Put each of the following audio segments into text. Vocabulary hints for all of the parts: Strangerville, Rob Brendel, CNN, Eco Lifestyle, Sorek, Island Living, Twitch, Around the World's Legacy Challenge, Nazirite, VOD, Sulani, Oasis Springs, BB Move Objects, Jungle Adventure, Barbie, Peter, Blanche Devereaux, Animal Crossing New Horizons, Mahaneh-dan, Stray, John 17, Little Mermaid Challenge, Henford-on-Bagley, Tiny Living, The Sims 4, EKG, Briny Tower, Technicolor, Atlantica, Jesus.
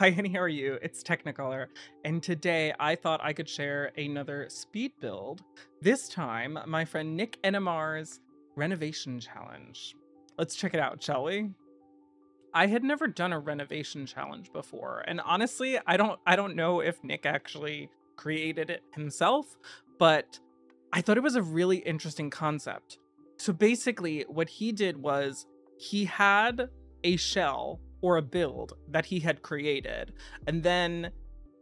Hi, Annie, how are you? It's Technicolor, and today I thought I could share another speed build. This time, my friend Nick NMR's renovation challenge. Let's check it out, shall we? I had never done a renovation challenge before, and honestly, I don't know if Nick actually created it himself, but I thought it was a really interesting concept. So basically, what he did was he had a shell or a build that he had created, and then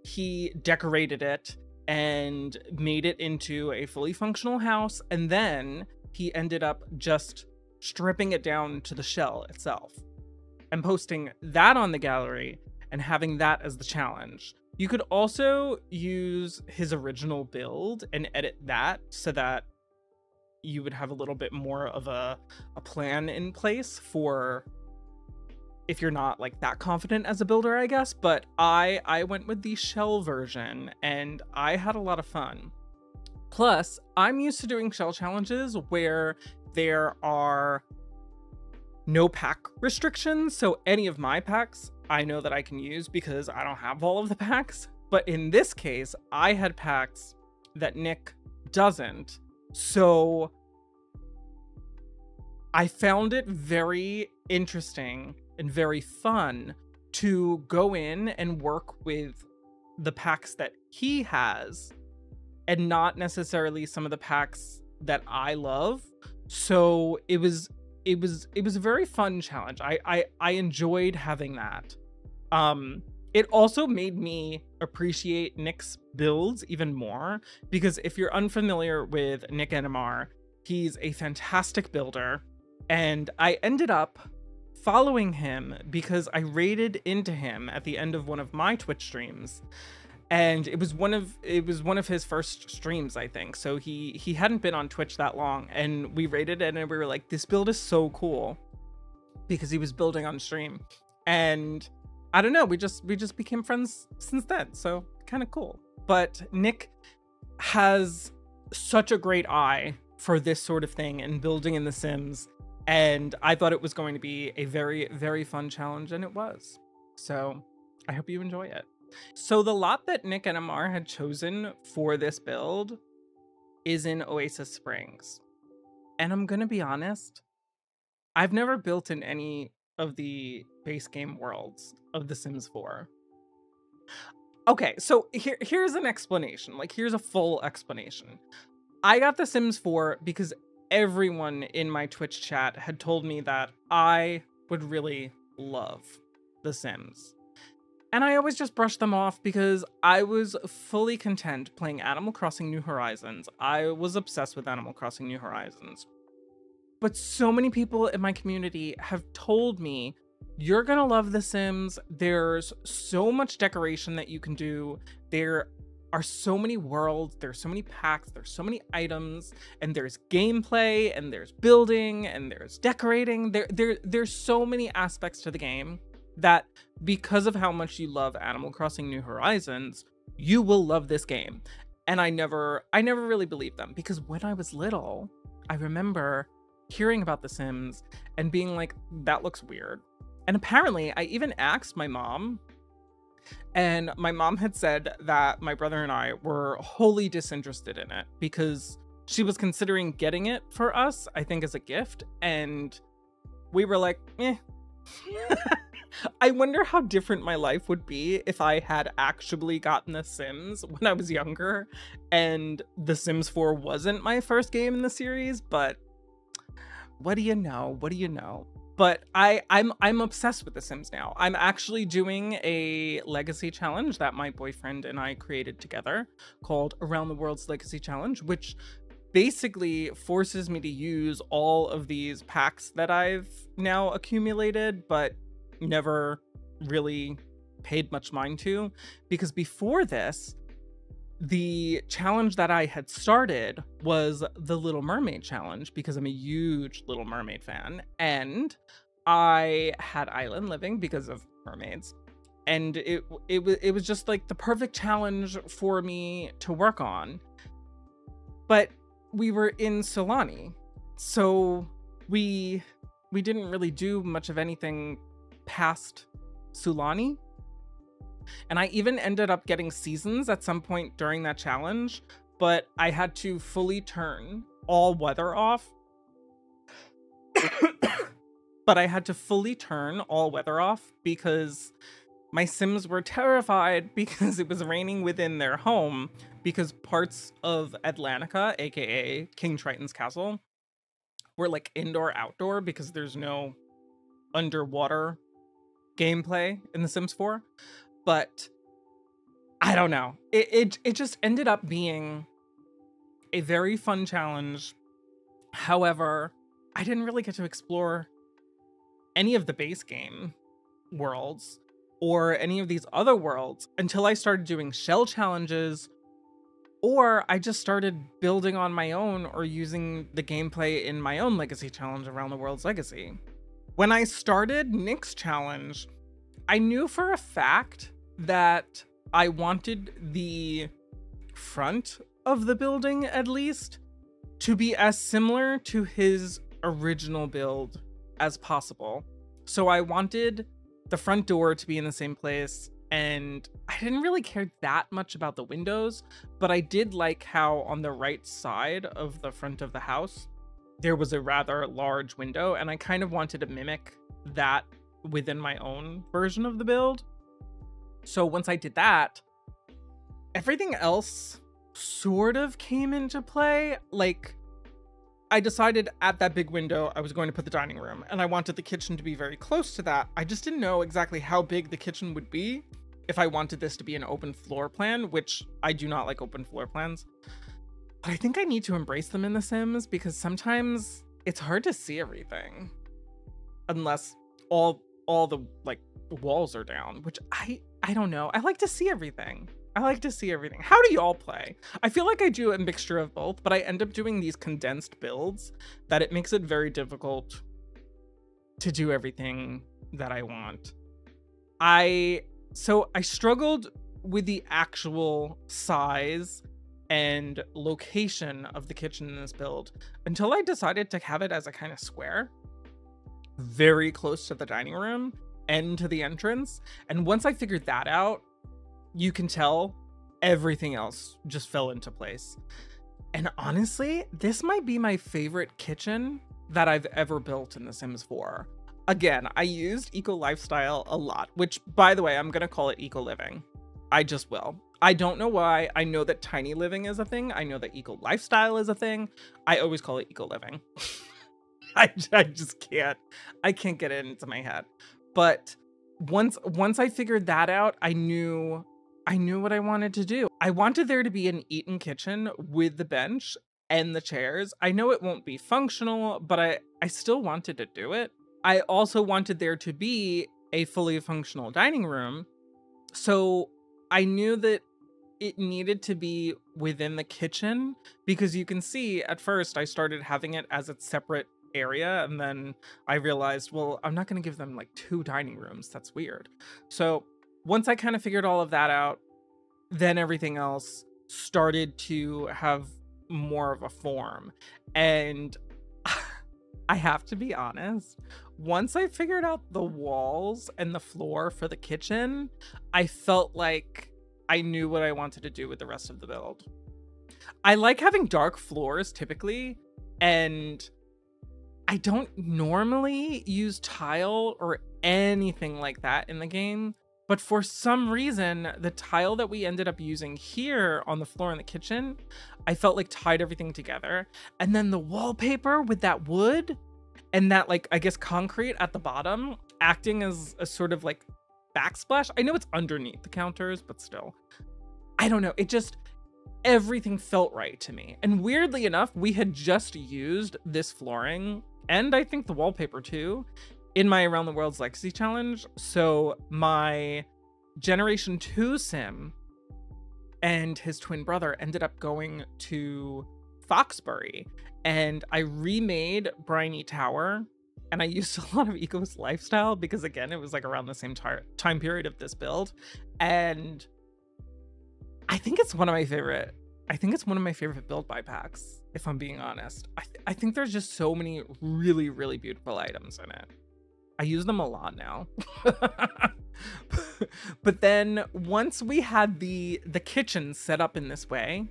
he decorated it and made it into a fully functional house, and then he ended up just stripping it down to the shell itself and posting that on the gallery and having that as the challenge. You could also use his original build and edit that so that you would have a little bit more of a plan in place for if you're not like that confident as a builder, I guess. But I went with the shell version and I had a lot of fun. Plus, I'm used to doing shell challenges where there are no pack restrictions, so any of my packs I know that I can use because I don't have all of the packs. But in this case, I had packs that Nick doesn't, so I found it very interesting and very fun to go in and work with the packs that he has and not necessarily some of the packs that I love. So it was a very fun challenge. I enjoyed having that. It also made me appreciate Nick's builds even more, because if you're unfamiliar with Nick NMR, he's a fantastic builder, and I ended up following him because I raided into him at the end of one of my Twitch streams, and it was one of his first streams, I think. So he hadn't been on Twitch that long, and we raided it and we were like, this build is so cool, because he was building on stream, and I don't know, we just became friends since then, so kind of cool. But Nick has such a great eye for this sort of thing and building in The Sims, and I thought it was going to be a very, very fun challenge, and it was. So I hope you enjoy it. So the lot that Nick NMR had chosen for this build is in Oasis Springs. And I'm going to be honest, I've never built in any of the base game worlds of The Sims 4. Okay, so here's an explanation. Like, here's a full explanation. I got The Sims 4 because everyone in my Twitch chat had told me that I would really love The Sims. And I always just brushed them off because I was fully content playing Animal Crossing New Horizons. I was obsessed with Animal Crossing New Horizons. But so many people in my community have told me, you're gonna love The Sims. There's so much decoration that you can do. There are so many worlds, there's so many packs, there's so many items, and there's gameplay, and there's building, and there's decorating. There's so many aspects to the game that because of how much you love Animal Crossing New Horizons, you will love this game. And I never really believed them, because when I was little, I remember hearing about The Sims and being like, that looks weird. And apparently I even asked my mom, and my mom had said that my brother and I were wholly disinterested in it because she was considering getting it for us, I think as a gift. And we were like, eh. I wonder how different my life would be if I had actually gotten The Sims when I was younger and The Sims 4 wasn't my first game in the series. But what do you know? What do you know? But I'm obsessed with The Sims now. I'm actually doing a legacy challenge that my boyfriend and I created together called Around the World's Legacy Challenge, which basically forces me to use all of these packs that I've now accumulated, but never really paid much mind to. Because before this, the challenge that I had started was the Little Mermaid Challenge, because I'm a huge Little Mermaid fan, and I had island living because of mermaids, and it was just like the perfect challenge for me to work on. But we were in Sulani, so we didn't really do much of anything past Sulani. And I even ended up getting seasons at some point during that challenge, but I had to fully turn all weather off. Because my Sims were terrified because it was raining within their home, because parts of Atlantica, aka King Triton's castle, were like indoor-outdoor because there's no underwater gameplay in The Sims 4. But I don't know. It just ended up being a very fun challenge. However, I didn't really get to explore any of the base game worlds or any of these other worlds until I started doing shell challenges, or I just started building on my own or using the gameplay in my own legacy challenge, Around the World's Legacy. When I started Nick's challenge, I knew for a fact that I wanted the front of the building, at least, to be as similar to his original build as possible. So I wanted the front door to be in the same place, and I didn't really care that much about the windows, but I did like how on the right side of the front of the house, there was a rather large window, and I kind of wanted to mimic that within my own version of the build. So once I did that, everything else sort of came into play. Like, I decided at that big window I was going to put the dining room, and I wanted the kitchen to be very close to that. I just didn't know exactly how big the kitchen would be if I wanted this to be an open floor plan, which I do not like open floor plans. But I think I need to embrace them in The Sims, because sometimes it's hard to see everything unless all the like walls are down, which I don't know. I like to see everything. How do y'all play? I feel like I do a mixture of both, but I end up doing these condensed builds that it makes it very difficult to do everything that I want. So I struggled with the actual size and location of the kitchen in this build until I decided to have it as a kind of square, very close to the dining room and to the entrance. And once I figured that out, you can tell everything else just fell into place. And honestly, this might be my favorite kitchen that I've ever built in The Sims 4. Again, I used Eco Lifestyle a lot, which, by the way, I'm going to call it Eco Living. I just will. I don't know why. I know that Tiny Living is a thing. I know that Eco Lifestyle is a thing. I always call it Eco Living. I just can't. I can't get it into my head. But once I figured that out, I knew what I wanted to do. I wanted there to be an eat-in kitchen with the bench and the chairs. I know it won't be functional, but I still wanted to do it. I also wanted there to be a fully functional dining room. So I knew that it needed to be within the kitchen, because you can see at first I started having it as a separate area, and then I realized, well, I'm not going to give them like two dining rooms. That's weird. So once I kind of figured all of that out, then everything else started to have more of a form. And I have to be honest, once I figured out the walls and the floor for the kitchen, I felt like I knew what I wanted to do with the rest of the build. I like having dark floors typically, and I don't normally use tile or anything like that in the game. But for some reason, the tile that we ended up using here on the floor in the kitchen, I felt like tied everything together. And then the wallpaper with that wood and that, like, I guess concrete at the bottom acting as a sort of like backsplash. I know it's underneath the counters, but still, I don't know. It just, everything felt right to me. And weirdly enough, we had just used this flooring and I think the wallpaper too in my Around the World's Legacy Challenge. So my Generation 2 Sim and his twin brother ended up going to Foxbury, and I remade Briny Tower, and I used a lot of Eco Lifestyle because, again, it was like around the same time period of this build. And I think it's one of my favorite. I think it's one of my favorite build buy packs, if I'm being honest. I think there's just so many really, really beautiful items in it. I use them a lot now. But then once we had the kitchen set up in this way,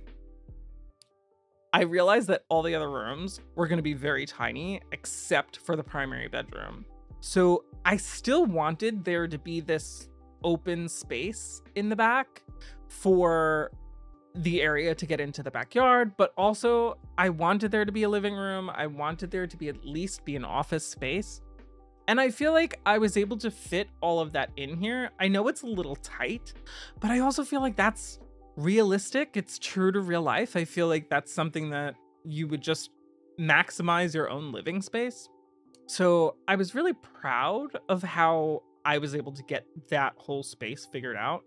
I realized that all the other rooms were going to be very tiny except for the primary bedroom. So I still wanted there to be this open space in the back for the area to get into the backyard, but also I wanted there to be a living room. I wanted there to be at least be an office space. And I feel like I was able to fit all of that in here. I know it's a little tight, but I also feel like that's realistic. It's true to real life. I feel like that's something that you would just maximize your own living space. So I was really proud of how I was able to get that whole space figured out.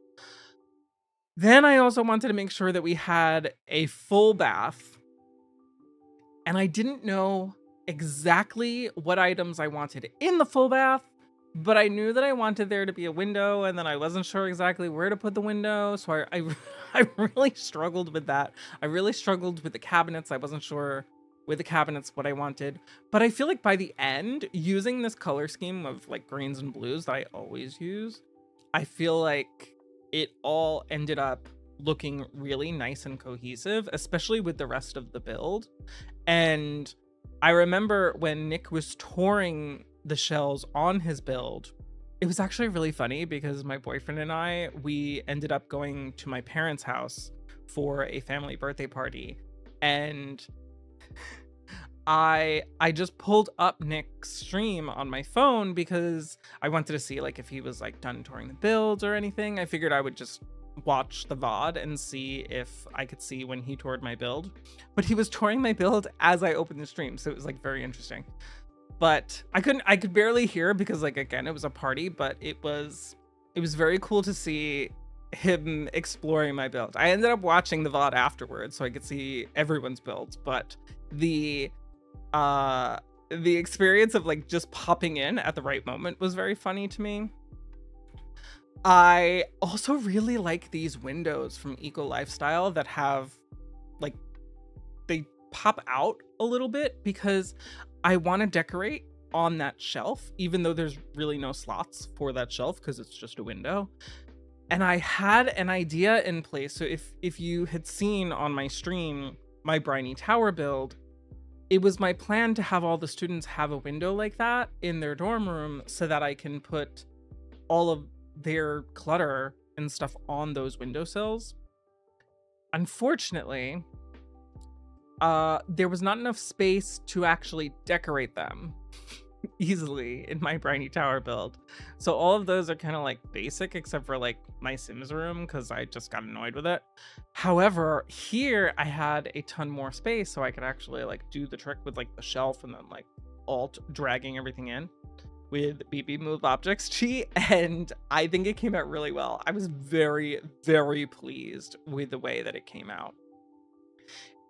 Then I also wanted to make sure that we had a full bath, and I didn't know exactly what items I wanted in the full bath, but I knew that I wanted there to be a window, and then I wasn't sure exactly where to put the window. So I really struggled with that. I really struggled with the cabinets. I wasn't sure with the cabinets what I wanted, but I feel like by the end, using this color scheme of like greens and blues that I always use, I feel like it all ended up looking really nice and cohesive, especially with the rest of the build. And I remember when Nick was touring the shells on his build, it was actually really funny because my boyfriend and I, we ended up going to my parents' house for a family birthday party. And I just pulled up Nick's stream on my phone because I wanted to see like if he was like done touring the build or anything. I figured I would just watch the VOD and see if I could see when he toured my build, but he was touring my build as I opened the stream. So it was like very interesting, but I could barely hear because like, again, it was a party, but it was very cool to see him exploring my build. I ended up watching the VOD afterwards so I could see everyone's builds, but the experience of like just popping in at the right moment was very funny to me. I also really like these windows from Eco Lifestyle that have like, they pop out a little bit because I want to decorate on that shelf, even though there's really no slots for that shelf because it's just a window. And I had an idea in place. So if you had seen on my stream, my Briny Tower build, it was my plan to have all the students have a window like that in their dorm room so that I can put all of their clutter and stuff on those windowsills. Unfortunately, there was not enough space to actually decorate them easily in my Briny Tower build. So all of those are kind of like basic except for like my Sims room because I just got annoyed with it. However, here I had a ton more space so I could actually like do the trick with like the shelf and then like alt dragging everything in with BB Move Objects Cheat, and I think it came out really well. I was very, very pleased with the way that it came out.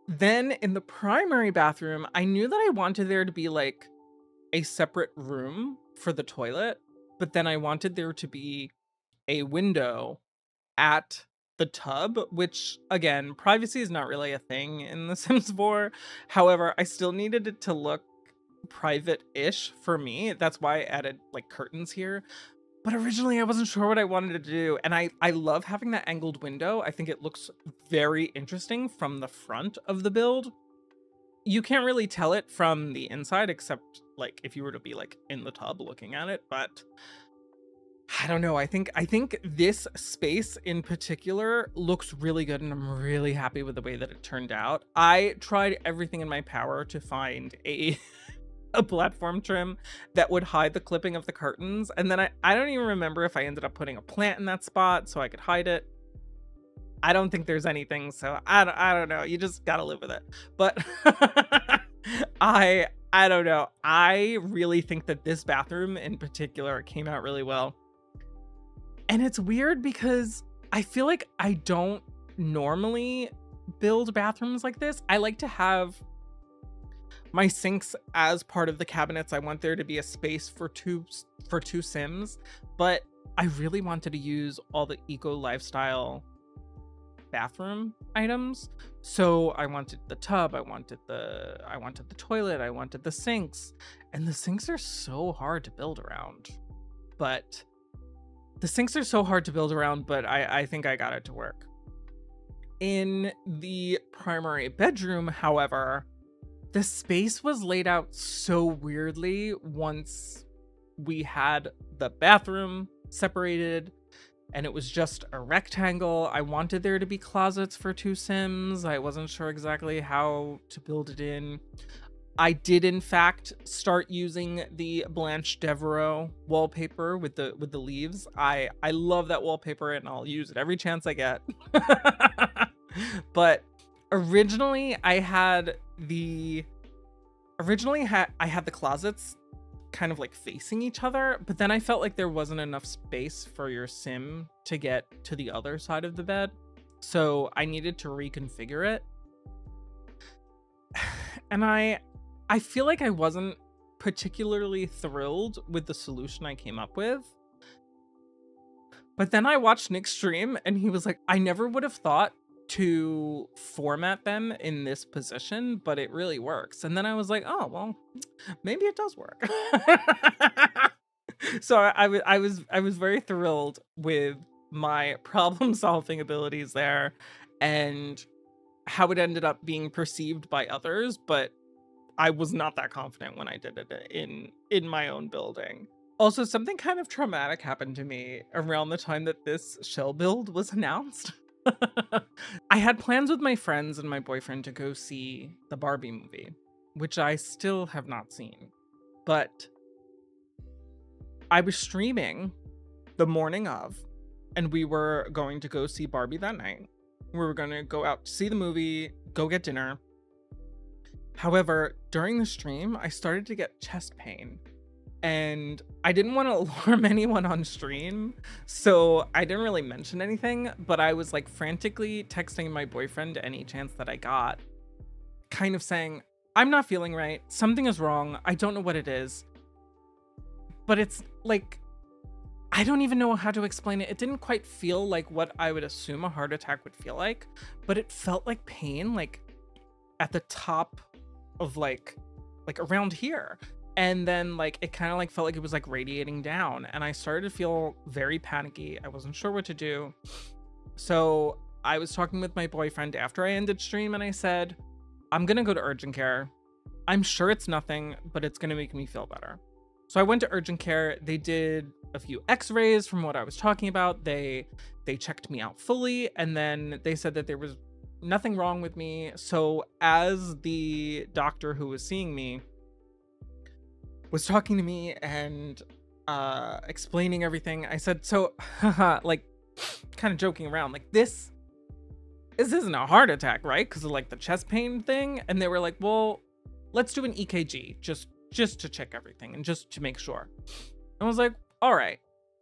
Then in the primary bathroom, I knew that I wanted there to be like a separate room for the toilet, but then I wanted there to be a window at the tub, which again, privacy is not really a thing in The Sims 4. However, I still needed it to look private-ish for me. That's why I added like curtains here. But originally I wasn't sure what I wanted to do. And I love having that angled window. I think it looks very interesting from the front of the build. You can't really tell it from the inside, except like if you were to be like in the tub looking at it. But I don't know. I think this space in particular looks really good, and I'm really happy with the way that it turned out. I tried everything in my power to find a platform trim that would hide the clipping of the curtains. And then I don't even remember if I ended up putting a plant in that spot so I could hide it. I don't think there's anything, so I don't know. You just gotta live with it. But I don't know. I really think that this bathroom in particular came out really well. And it's weird because I feel like I don't normally build bathrooms like this. I like to have my sinks as part of the cabinets. I want there to be a space for two Sims, but I really wanted to use all the Eco Lifestyle bathroom items. So I wanted the tub, I wanted the toilet, I wanted the sinks, and the sinks are so hard to build around. But The sinks are so hard to build around, but I think I got it to work. In the primary bedroom, however, the space was laid out so weirdly once we had the bathroom separated and it was just a rectangle. I wanted there to be closets for two Sims. I wasn't sure exactly how to build it in. I did, in fact, start using the Blanche Devereaux wallpaper with the leaves. I love that wallpaper and I'll use it every chance I get. But originally I had the closets kind of like facing each other, but then I felt like there wasn't enough space for your sim to get to the other side of the bed. So I needed to reconfigure it. And I feel like I wasn't particularly thrilled with the solution I came up with. But then I watched Nick's stream and he was like, I never would have thought to format them in this position, but it really works. And then I was like, oh, well, maybe it does work. So I was very thrilled with my problem solving abilities there and how it ended up being perceived by others. But I was not that confident when I did it in my own building. Also, something kind of traumatic happened to me around the time that this shell build was announced. I had plans with my friends and my boyfriend to go see the Barbie movie, which I still have not seen, but I was streaming the morning of, and we were going to go see Barbie that night. We were going to go out to see the movie, go get dinner. However, during the stream, I started to get chest pain. And I didn't want to alarm anyone on stream, so I didn't really mention anything, but I was like frantically texting my boyfriend any chance that I got, kind of saying, I'm not feeling right. Something is wrong. I don't know what it is, but it's like, I don't even know how to explain it. It didn't quite feel like what I would assume a heart attack would feel like, but it felt like pain, like at the top of like around here. And then like, it kind of like felt like it was like radiating down and I started to feel very panicky. I wasn't sure what to do. So I was talking with my boyfriend after I ended stream and I said, I'm going to go to urgent care. I'm sure it's nothing, but it's going to make me feel better. So I went to urgent care. They did a few x-rays from what I was talking about. They checked me out fully. And then they said that there was nothing wrong with me. So as the doctor who was seeing me was talking to me and explaining everything, I said, so, like, kind of joking around, like, this isn't a heart attack, right? Because of, like, the chest pain thing. And they were like, well, let's do an EKG just to check everything and just to make sure. And I was like, all right.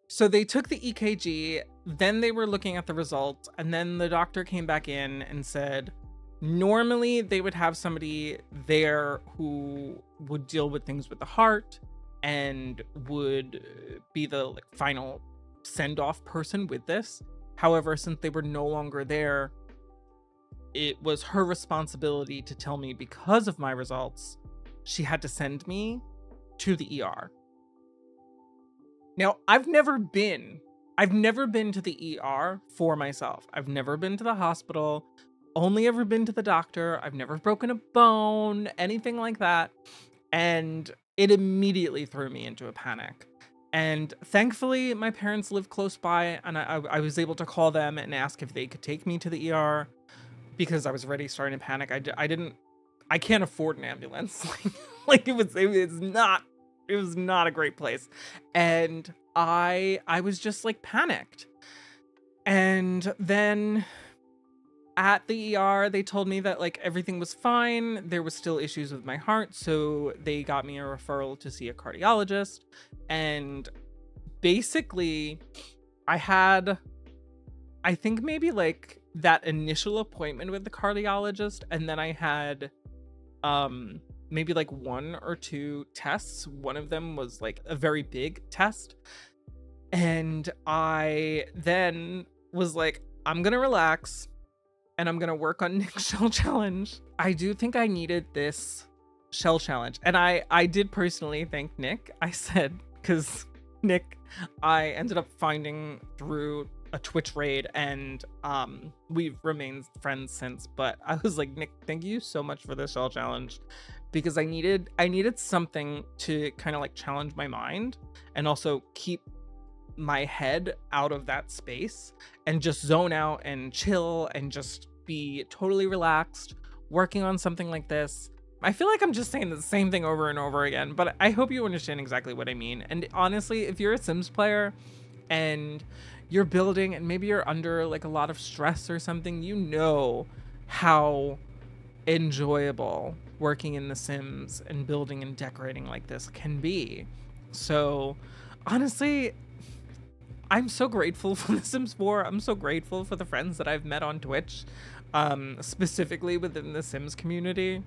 So they took the EKG, then they were looking at the results, and then the doctor came back in and said, normally they would have somebody there who would deal with things with the heart and would be the like, final send-off person with this. However, since they were no longer there, it was her responsibility to tell me because of my results, she had to send me to the ER. Now, I've never been to the ER for myself. I've never been to the hospital. Only ever been to the doctor. I've never broken a bone, anything like that. And it immediately threw me into a panic. And thankfully, my parents live close by and I was able to call them and ask if they could take me to the ER because I was already starting to panic. I can't afford an ambulance. Like it was not a great place. And I was just like panicked. And then at the ER, they told me that like everything was fine. There was still issues with my heart. So they got me a referral to see a cardiologist. And basically I had, I think maybe like that initial appointment with the cardiologist. And then I had maybe like one or two tests. One of them was like a very big test. And I then was like, I'm going to relax. And I'm going to work on Nick's shell challenge. I do think I needed this shell challenge. And I did personally thank Nick. I said, because Nick, I ended up finding through a Twitch raid, and we've remained friends since. But I was like, Nick, thank you so much for this shell challenge, because I needed something to kind of like challenge my mind and also keep my head out of that space and just zone out and chill and just be totally relaxed working on something like this. I feel like I'm just saying the same thing over and over again, but I hope you understand exactly what I mean. And honestly, if you're a Sims player and you're building and maybe you're under like a lot of stress or something, you know how enjoyable working in the Sims and building and decorating like this can be. So honestly, I'm so grateful for The Sims 4. I'm so grateful for the friends that I've met on Twitch, specifically within the Sims community.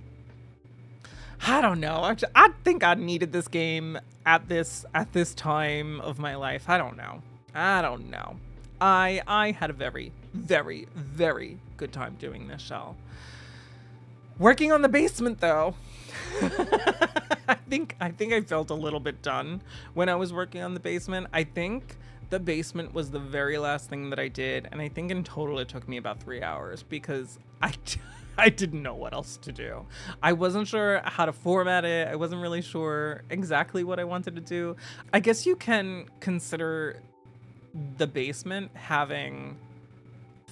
I don't know. I think I needed this game at this time of my life. I don't know. I don't know. I had a very, very, very good time doing this shell. Working on the basement though. I think I felt a little bit done when I was working on the basement. I think the basement was the very last thing that I did, and I think in total it took me about 3 hours because I didn't know what else to do. I wasn't sure how to format it. I wasn't really sure exactly what I wanted to do. I guess you can consider the basement having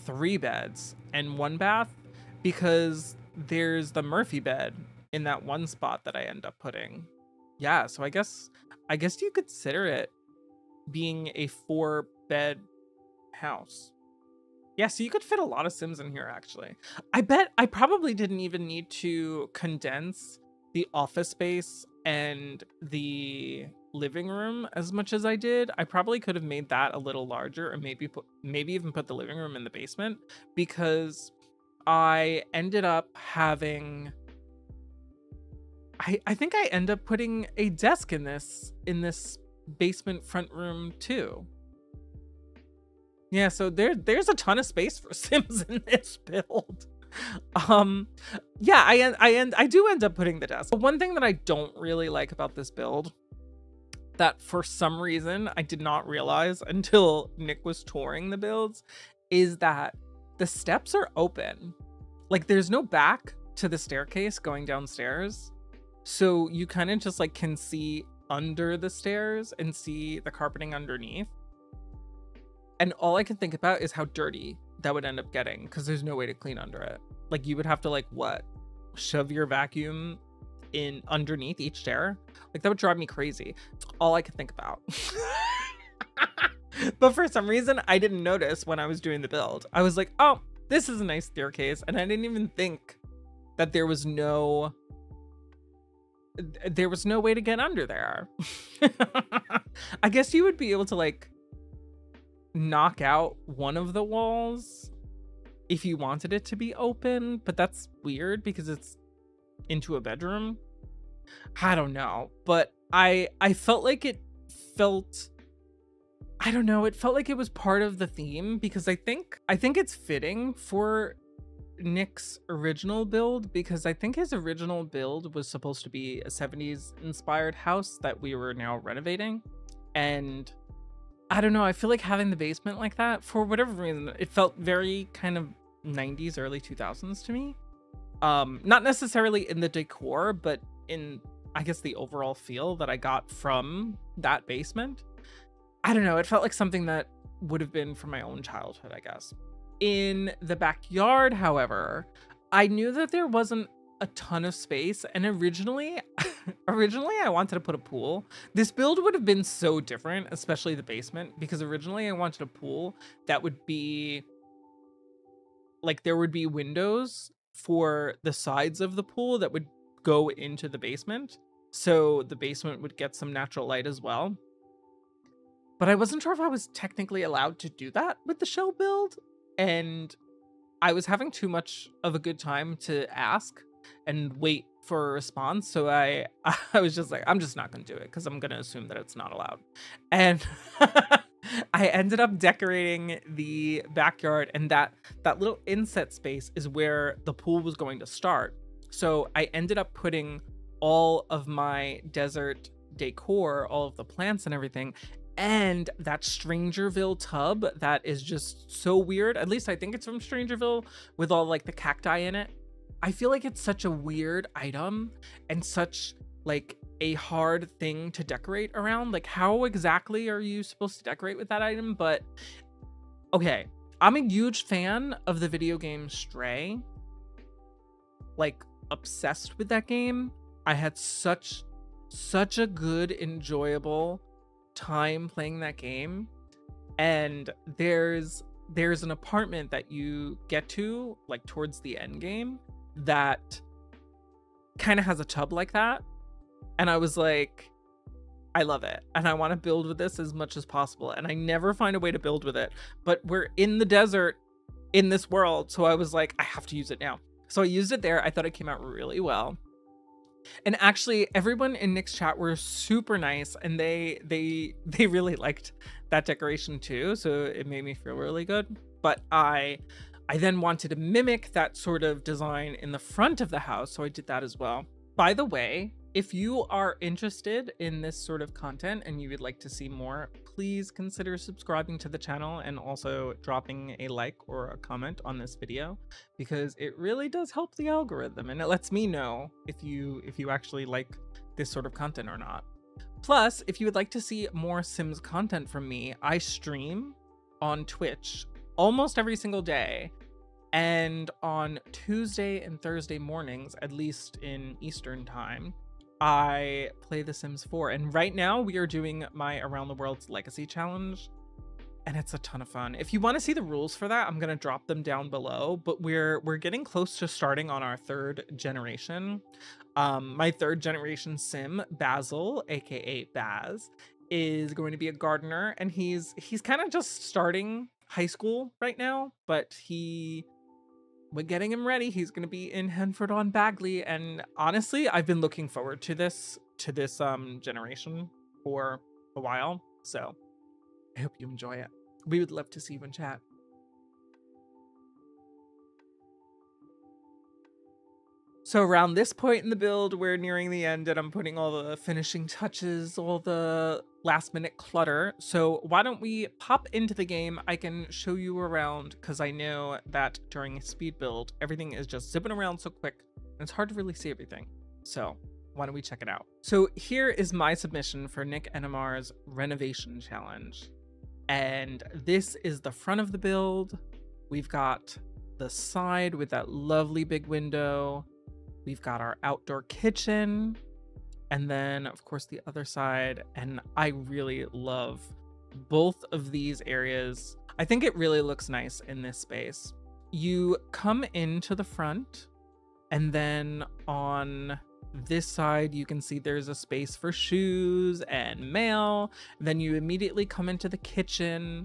3 beds and 1 bath because there's the Murphy bed in that one spot that I end up putting. Yeah, so I guess you consider it being a 4-bed house. Yeah, so you could fit a lot of Sims in here, actually. I bet I probably didn't even need to condense the office space and the living room as much as I did. I probably could have made that a little larger, or maybe even put the living room in the basement, because I ended up having... I think I end up putting a desk in this basement front room, too. Yeah, so there's a ton of space for Sims in this build. Yeah, I do end up putting the desk. But one thing that I don't really like about this build that for some reason I did not realize until Nick was touring the builds is that the steps are open. Like, there's no back to the staircase going downstairs. So you kind of just like can see under the stairs and see the carpeting underneath. And all I can think about is how dirty that would end up getting, because there's no way to clean under it. Like, you would have to, like, what? Shove your vacuum in underneath each stair? Like, that would drive me crazy. It's all I could think about. But for some reason, I didn't notice when I was doing the build. I was like, oh, this is a nice staircase. And I didn't even think that there was no way to get under there. I guess you would be able to, like, knock out one of the walls if you wanted it to be open, but that's weird because it's into a bedroom. I don't know, but I felt like it felt, I don't know, it felt like it was part of the theme, because I think it's fitting for Nick's original build, because I think his original build was supposed to be a 70s inspired house that we were now renovating, and I don't know, I feel like having the basement like that, for whatever reason, it felt very kind of 90s, early 2000s to me. Not necessarily in the decor, but in, I guess, the overall feel that I got from that basement. I don't know, it felt like something that would have been from my own childhood, I guess. In the backyard, however, I knew that there wasn't a ton of space, and originally I wanted to put a pool. This build would have been so different, especially the basement, because originally I wanted a pool that would be like, there would be windows for the sides of the pool that would go into the basement, so the basement would get some natural light as well. But I wasn't sure if I was technically allowed to do that with the shell build, and I was having too much of a good time to ask and wait for a response. So I was just like, I'm just not gonna do it because I'm gonna assume that it's not allowed. And I ended up decorating the backyard, and that little inset space is where the pool was going to start. So I ended up putting all of my desert decor, all of the plants and everything And that Strangerville tub that is just so weird. At least I think it's from Strangerville, with all like the cacti in it. I feel like it's such a weird item and such like a hard thing to decorate around. Like, how exactly are you supposed to decorate with that item? But okay, I'm a huge fan of the video game Stray. Like, obsessed with that game. I had such a good, enjoyable time playing that game. And there's an apartment that you get to like towards the end game that kind of has a tub like that, and I was like, I love it and I want to build with this as much as possible, and I never find a way to build with it. But we're in the desert in this world, so I was like, I have to use it now. So I used it there. I thought it came out really well. And actually, everyone in Nick's chat were super nice, and they really liked that decoration too, so it made me feel really good. But I then wanted to mimic that sort of design in the front of the house, so I did that as well. By the way, if you are interested in this sort of content and you would like to see more, please consider subscribing to the channel and also dropping a like or a comment on this video, because it really does help the algorithm and it lets me know if you actually like this sort of content or not. Plus, if you would like to see more Sims content from me, I stream on Twitch almost every single day, and on Tuesday and Thursday mornings, at least in Eastern time, I play The Sims 4, and right now we are doing my Around the World's Legacy Challenge, and it's a ton of fun. If you want to see the rules for that, I'm going to drop them down below, but we're getting close to starting on our third generation. My third generation Sim, Basil, aka Baz, is going to be a gardener, and he's kind of just starting high school right now, but we're getting him ready. He's going to be in Henford-on-Bagley, and honestly, I've been looking forward to this generation for a while, so I hope you enjoy it. We would love to see you in chat. So around this point in the build, we're nearing the end, and I'm putting all the finishing touches, all the last minute clutter. So why don't we pop into the game? I can show you around, because I know that during a speed build, everything is just zipping around so quick and it's hard to really see everything. So why don't we check it out? So here is my submission for Nick NMR's renovation challenge. And this is the front of the build. We've got the side with that lovely big window. We've got our outdoor kitchen. And then, of course, the other side. And I really love both of these areas. I think it really looks nice in this space. You come into the front, and then on this side, you can see there's a space for shoes and mail. And then you immediately come into the kitchen.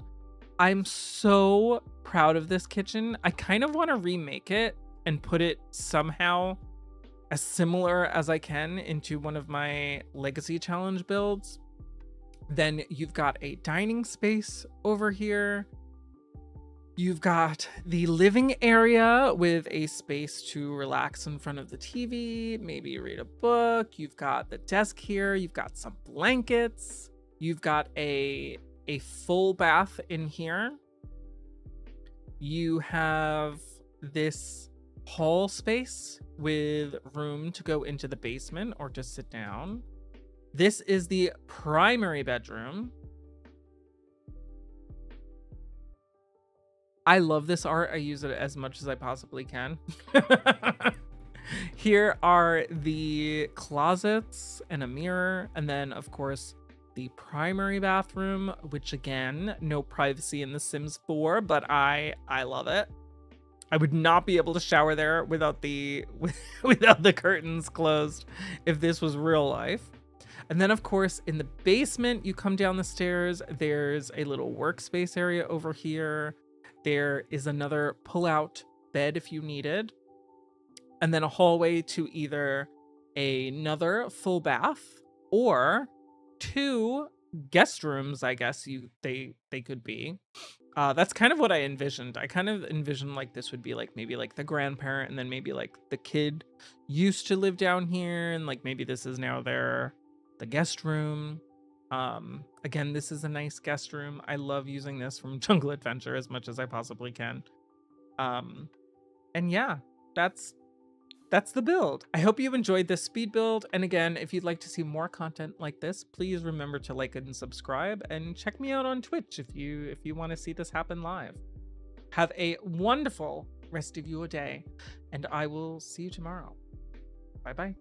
I'm so proud of this kitchen. I kind of want to remake it and put it somehow as similar as I can into one of my legacy challenge builds. Then you've got a dining space over here. You've got the living area with a space to relax in front of the TV, maybe read a book. You've got the desk here. You've got some blankets. You've got a full bath in here. You have this hall space with room to go into the basement or just sit down. This is the primary bedroom. I love this art. I use it as much as I possibly can. Here are the closets and a mirror. And then, of course, the primary bathroom, which again, no privacy in The Sims 4, but I love it. I would not be able to shower there without the curtains closed if this was real life. And then, of course, in the basement, you come down the stairs. There's a little workspace area over here. There is another pull-out bed if you needed. And then a hallway to either another full bath or two guest rooms, I guess they could be. That's kind of what I envisioned. I kind of envisioned like this would be like maybe like the grandparent, and then maybe like the kid used to live down here, and like maybe this is now the guest room. Again, this is a nice guest room. I love using this from Jungle Adventure as much as I possibly can. And yeah, that's the build. I hope you enjoyed this speed build. And again, if you'd like to see more content like this, please remember to like and subscribe, and check me out on Twitch if you want to see this happen live. Have a wonderful rest of your day, and I will see you tomorrow. Bye-bye.